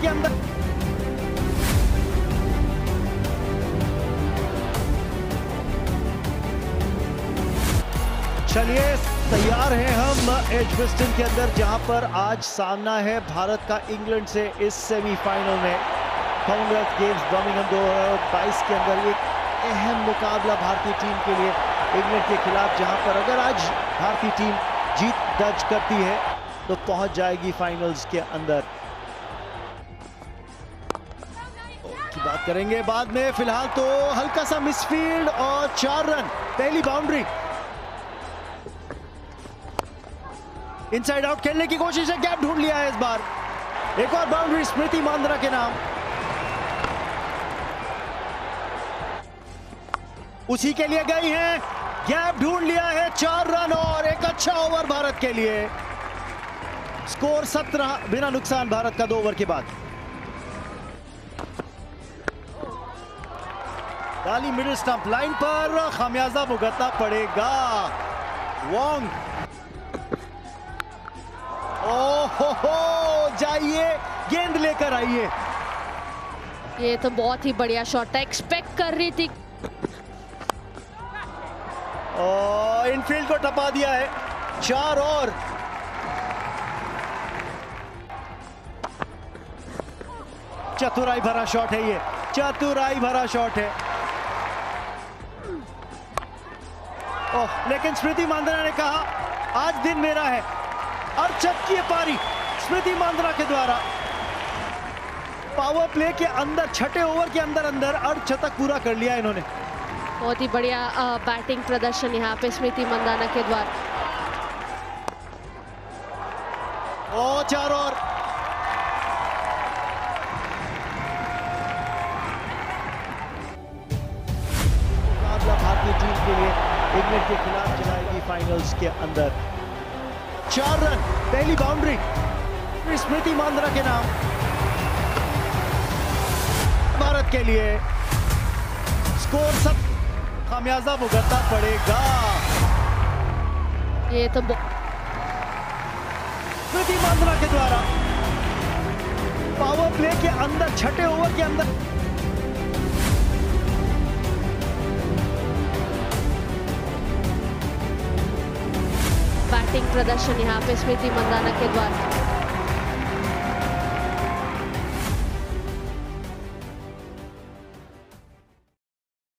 के अंदर चलिए तैयार हैं हम एडबस्टन के अंदर, जहां पर आज सामना है भारत का इंग्लैंड से इस सेमीफाइनल में। कॉमनवेल्थ गेम्स बर्मिंघम 2022 के अंदर एक अहम मुकाबला भारतीय टीम के लिए इंग्लैंड के खिलाफ, जहां पर अगर आज भारतीय टीम जीत दर्ज करती है तो पहुंच जाएगी फाइनल्स के अंदर। की बात करेंगे बाद में, फिलहाल तो हल्का सा मिसफील्ड और 4 रन। पहली बाउंड्री इनसाइड आउट खेलने की कोशिश है, गैप ढूंढ लिया है इस बार। एक और बाउंड्री स्मृति मांद्रा के नाम। उसी के लिए गई है, गैप ढूंढ लिया है, 4 रन और एक अच्छा ओवर भारत के लिए। स्कोर 17 बिना नुकसान भारत का 2 ओवर के बाद। डाली मिडिल स्टंप लाइन पर, खामियाजा भुगतना पड़ेगा। वॉन्ग जाइए, गेंद लेकर आइए। ये तो बहुत ही बढ़िया शॉट है, एक्सपेक्ट कर रही थी। और इनफील्ड को टपा दिया है। 4 और चतुराई भरा शॉट है, ये चतुराई भरा शॉट है। ओह, लेकिन स्मृति मांद्रा ने कहा आज दिन मेरा है और चपकी है पारी स्मृति मांद्रा के द्वारा। पावर प्ले के अंदर छठे ओवर के अंदर अर्धशतक पूरा कर लिया इन्होंने। बहुत ही बढ़िया बैटिंग प्रदर्शन यहाँ पे स्मृति मांद्रा के द्वारा। ओ 4 और भारतीय टीम के लिए इंग्लैंड के खिलाफ चलाएगी फाइनल्स के अंदर। 4 रन, पहली बाउंड्री स्मृति मांद्रा के नाम भारत के लिए। स्कोर 7, खामियाजा भुगतना पड़ेगा। ये तो स्मृति मांद्रा के द्वारा पावर प्ले के अंदर छठे ओवर के अंदर। प्रदर्शन यहाँ पे स्मृति मंधाना के द्वारा।